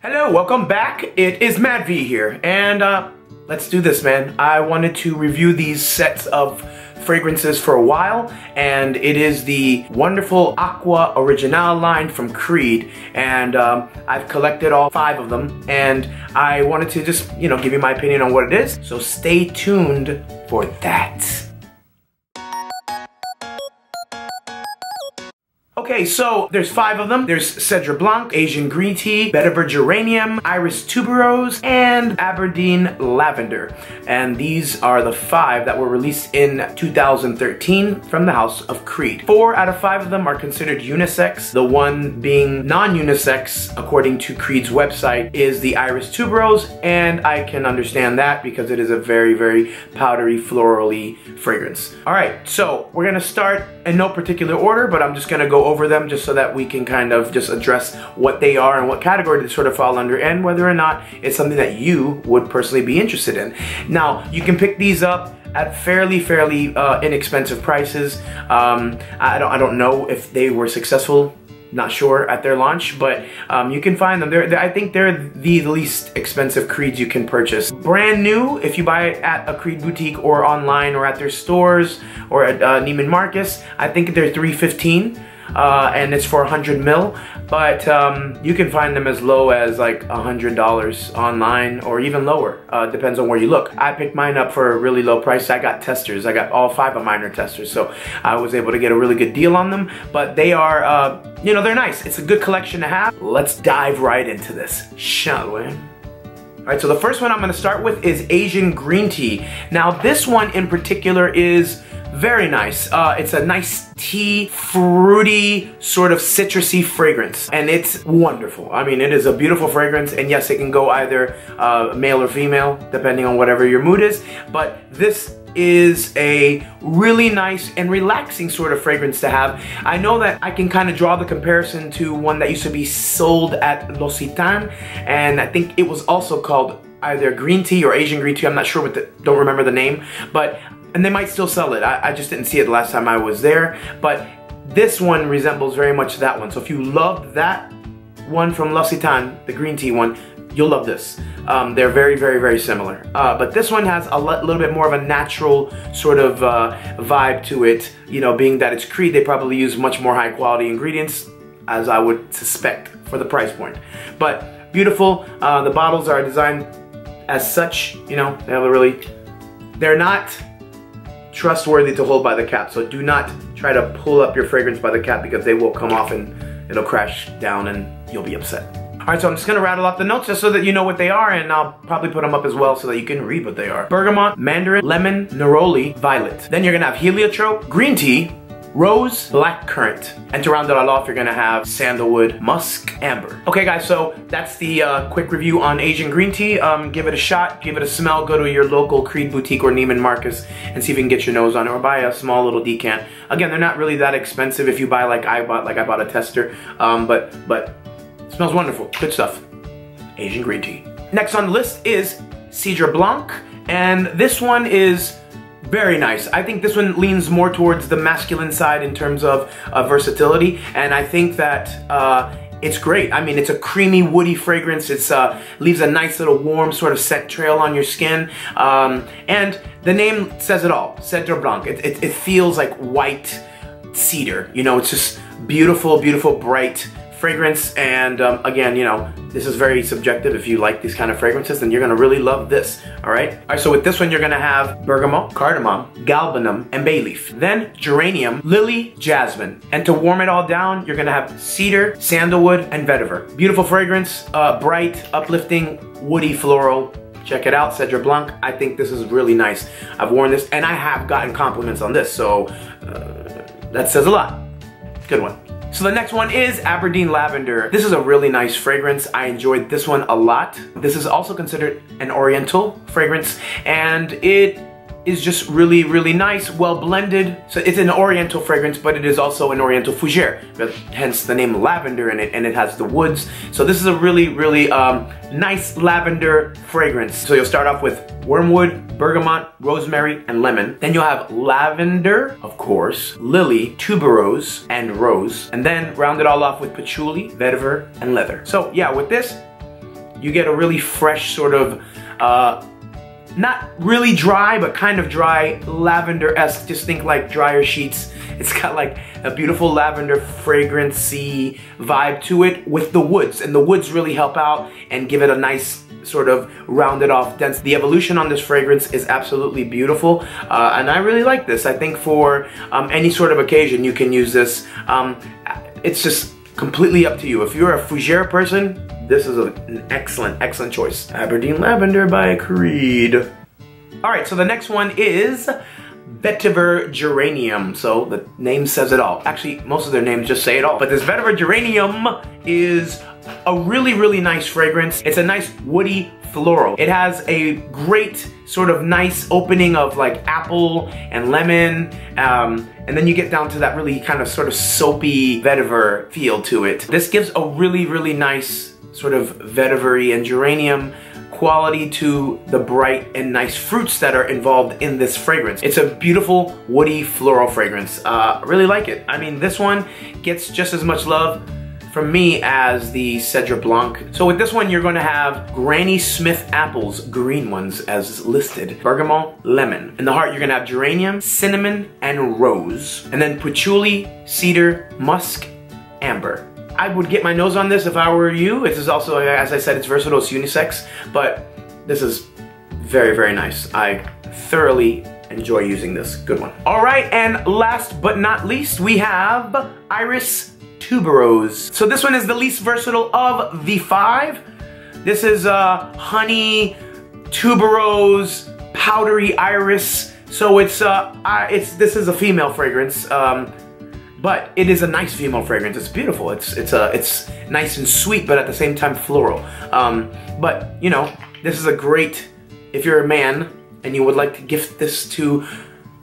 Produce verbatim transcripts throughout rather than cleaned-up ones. Hello, welcome back. It is MadV here, and uh, let's do this, man. I wanted to review these sets of fragrances for a while, and it is the wonderful Aqua Original line from Creed, and um, I've collected all five of them, and I wanted to just, you know, give you my opinion on what it is, so stay tuned for that. Okay, so there's five of them. There's Cedre Blanc, Asian Green Tea, Vetiver Geranium, Iris Tuberose, and Aberdeen Lavender. And these are the five that were released in two thousand thirteen from the House of Creed. Four out of five of them are considered unisex. The one being non-unisex, according to Creed's website, is the Iris Tuberose, and I can understand that because it is a very, very powdery, florally fragrance. All right, so we're gonna start in no particular order, but I'm just gonna go over them just so that we can kind of just address what they are and what category they sort of fall under and whether or not it's something that you would personally be interested in. Now, you can pick these up at fairly, fairly uh, inexpensive prices. Um, I don't, I don't know if they were successful. Not sure at their launch, but um, you can find them. They're, they're, I think they're the least expensive Creeds you can purchase. Brand new, if you buy it at a Creed boutique or online or at their stores or at uh, Neiman Marcus, I think they're three fifteen. Uh, and it's for one hundred mil, but um, you can find them as low as like one hundred dollars online or even lower, uh, depends on where you look. I picked mine up for a really low price. I got testers, I got all five of mine are testers, so I was able to get a really good deal on them, but they are, uh, you know, they're nice. It's a good collection to have. Let's dive right into this, shall we? All right, so the first one I'm gonna start with is Asian Green Tea. Now this one in particular is very nice. Uh, it's a nice tea, fruity, sort of citrusy fragrance, and it's wonderful. I mean, it is a beautiful fragrance, and yes, it can go either uh, male or female, depending on whatever your mood is, but this is a really nice and relaxing sort of fragrance to have. I know that I can kind of draw the comparison to one that used to be sold at L'Occitane, and I think it was also called either Green Tea or Asian Green Tea. I'm not sure what the, don't remember the name, but and they might still sell it. I, I just didn't see it the last time I was there, but this one resembles very much that one. So if you loved that one from L'Occitane, the green tea one, you'll love this. Um, they're very, very, very similar. Uh, but this one has a little bit more of a natural sort of uh, vibe to it. You know, being that it's Creed, they probably use much more high quality ingredients, as I would suspect, for the price point. But beautiful. Uh, the bottles are designed as such. You know, they have a really, they're not trustworthy to hold by the cap, so do not try to pull up your fragrance by the cap because they will come off and it'll crash down and you'll be upset. All right, so I'm just gonna rattle off the notes just so that you know what they are, and I'll probably put them up as well so that you can read what they are. Bergamot, mandarin, lemon, neroli, violet. Then you're gonna have heliotrope, green tea, rose, black currant, and to round it all off, you're gonna have sandalwood, musk, amber. Okay guys, so that's the uh, quick review on Asian Green Tea. Um, give it a shot, give it a smell, go to your local Creed boutique or Neiman Marcus and see if you can get your nose on it, or buy a small little decant. Again, they're not really that expensive if you buy like I bought, like I bought a tester, um, but, but it smells wonderful, good stuff. Asian Green Tea. Next on the list is Cedre Blanc, and this one is very nice. I think this one leans more towards the masculine side in terms of uh, versatility, and I think that uh, it's great. I mean, it's a creamy, woody fragrance. It's uh, leaves a nice little warm sort of scent trail on your skin, um, and the name says it all, Cedre Blanc. It, it, it feels like white cedar. You know, it's just beautiful, beautiful, bright fragrance, and um, again, you know, this is very subjective. If you like these kind of fragrances, then you're gonna really love this, all right? All right, so with this one, you're gonna have bergamot, cardamom, galbanum, and bay leaf. Then geranium, lily, jasmine. And to warm it all down, you're gonna have cedar, sandalwood, and vetiver. Beautiful fragrance, uh, bright, uplifting, woody, floral. Check it out, Cedre Blanc. I think this is really nice. I've worn this, and I have gotten compliments on this, so uh, that says a lot. Good one. So the next one is Aberdeen Lavender. This is a really nice fragrance. I enjoyed this one a lot. This is also considered an oriental fragrance, and it is just really, really nice, well blended. So it's an oriental fragrance, but it is also an oriental fougere, hence the name lavender in it, and it has the woods. So this is a really, really um, nice lavender fragrance. So you'll start off with wormwood, bergamot, rosemary, and lemon. Then you'll have lavender, of course, lily, tuberose, and rose. And then round it all off with patchouli, vetiver, and leather. So yeah, with this, You get a really fresh sort of, uh, not really dry, but kind of dry, lavender-esque. Just think like dryer sheets. It's got like a beautiful lavender fragrancy vibe to it with the woods, and the woods really help out and give it a nice sort of rounded off dense. The evolution on this fragrance is absolutely beautiful, uh, and I really like this. I think for um, any sort of occasion you can use this. Um, it's just completely up to you. If you're a fougere person, this is an excellent, excellent choice. Aberdeen Lavender by Creed. All right, so the next one is Vetiver Geranium. So the name says it all. Actually, most of their names just say it all. But this Vetiver Geranium is a really, really nice fragrance. It's a nice woody floral. It has a great sort of nice opening of like apple and lemon, um, and then you get down to that really kind of sort of soapy vetiver feel to it. This gives a really, really nice sort of vetivery and geranium quality to the bright and nice fruits that are involved in this fragrance. It's a beautiful woody floral fragrance. Uh, really like it. I mean, this one gets just as much love from me as the Cedre Blanc. So with this one, you're gonna have Granny Smith apples, green ones as listed, bergamot, lemon. In the heart, you're gonna have geranium, cinnamon, and rose. And then patchouli, cedar, musk, amber. I would get my nose on this if I were you. This is also, as I said, it's versatile, it's unisex, but this is very, very nice. I thoroughly enjoy using this, good one. All right, and last but not least, we have Iris Tuberose. So this one is the least versatile of the five. This is uh, honey, tuberose, powdery iris. So it's uh, I, it's this is a female fragrance, um, but it is a nice female fragrance. It's beautiful. It's it's a uh, it's nice and sweet, but at the same time floral. Um, but you know, this is a great if you're a man and you would like to gift this to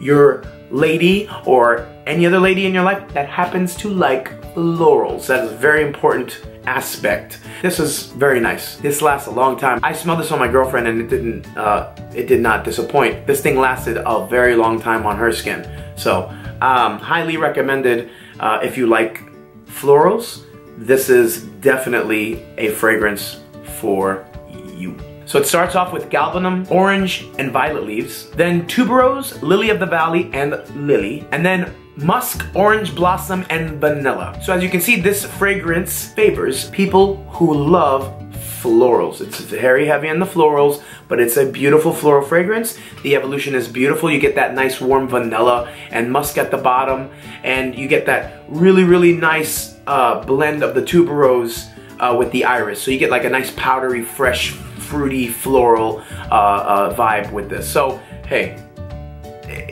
your lady or any other lady in your life that happens to like florals. That is a very important aspect. This is very nice. This lasts a long time. I smelled this on my girlfriend and it didn't, uh, it did not disappoint. This thing lasted a very long time on her skin. So, um, highly recommended uh, if you like florals. This is definitely a fragrance for you. So it starts off with galbanum, orange, and violet leaves, then tuberose, lily of the valley, and lily, and then musk, orange blossom, and vanilla. So as you can see, this fragrance favors people who love florals. It's very heavy on the florals, but it's a beautiful floral fragrance. The evolution is beautiful. You get that nice warm vanilla and musk at the bottom, and you get that really, really nice uh, blend of the tuberose uh, with the iris. So you get like a nice powdery, fresh, fruity floral uh, uh, vibe with this. So, hey,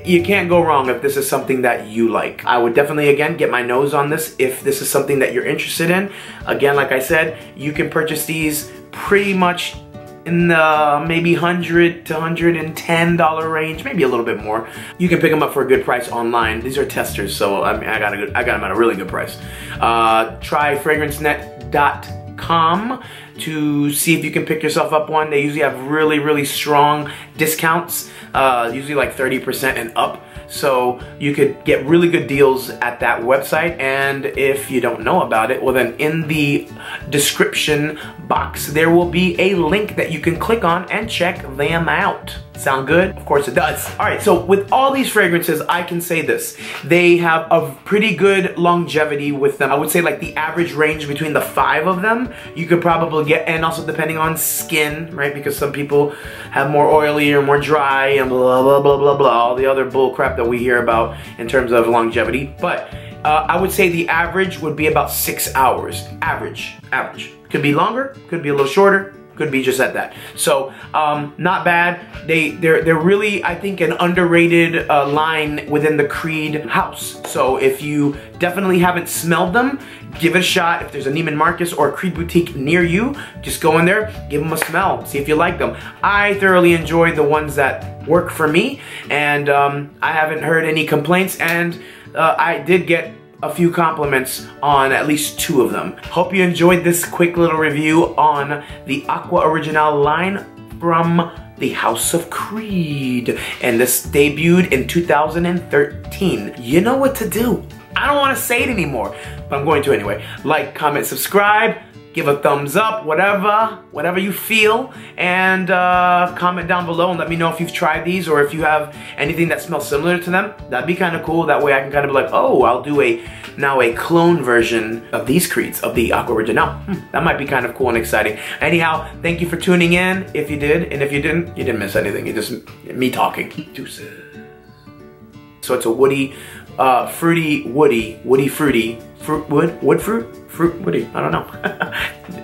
you can't go wrong if this is something that you like. I would definitely, again, get my nose on this if this is something that you're interested in. Again, like I said, you can purchase these pretty much in the maybe one hundred to one hundred ten dollar range, maybe a little bit more. You can pick them up for a good price online. These are testers, so I, mean, I, got, a good, I got them at a really good price. Uh, try fragrance net dot com to see if you can pick yourself up one. They usually have really, really strong discounts, uh, usually like thirty percent and up. So you could get really good deals at that website. And if you don't know about it, well then in the description box, there will be a link that you can click on and check them out. Sound good? Of course it does. All right, so with all these fragrances, I can say this. They have a pretty good longevity with them. I would say like the average range between the five of them, you could probably get, and also depending on skin, right? Because some people have more oily or more dry and blah, blah, blah, blah, blah, all the other bull crap that we hear about in terms of longevity. But uh, I would say the average would be about six hours. Average, average. Could be longer, could be a little shorter, could be just at that. So um, not bad. They, they're, they're really, I think, an underrated uh, line within the Creed house. So if you definitely haven't smelled them, give it a shot. If there's a Neiman Marcus or a Creed boutique near you, just go in there, give them a smell, see if you like them. I thoroughly enjoy the ones that work for me, and um, I haven't heard any complaints, and uh, I did get a few compliments on at least two of them. Hope you enjoyed this quick little review on the Aqua Original line from the House of Creed. And this debuted in two thousand thirteen. You know what to do. I don't want to say it anymore, but I'm going to anyway. Like, comment, subscribe. give a thumbs up, whatever, whatever you feel, and uh, comment down below and let me know if you've tried these or if you have anything that smells similar to them. That'd be kind of cool. That way I can kind of be like, oh, I'll do a now a clone version of these creeds, of the Aqua Original. Hmm, that might be kind of cool and exciting. Anyhow, thank you for tuning in, if you did, and if you didn't, you didn't miss anything. It's just me talking. Deuces. So it's a woody, uh, fruity, woody, woody, fruity, fruit, wood, wood fruit? Fruit, woody, I don't know.